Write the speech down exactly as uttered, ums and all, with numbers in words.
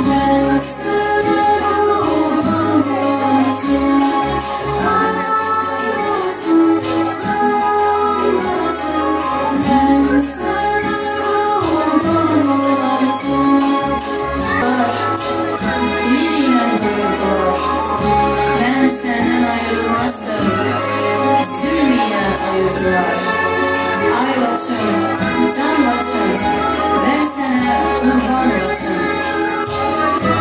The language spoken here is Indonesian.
Yes.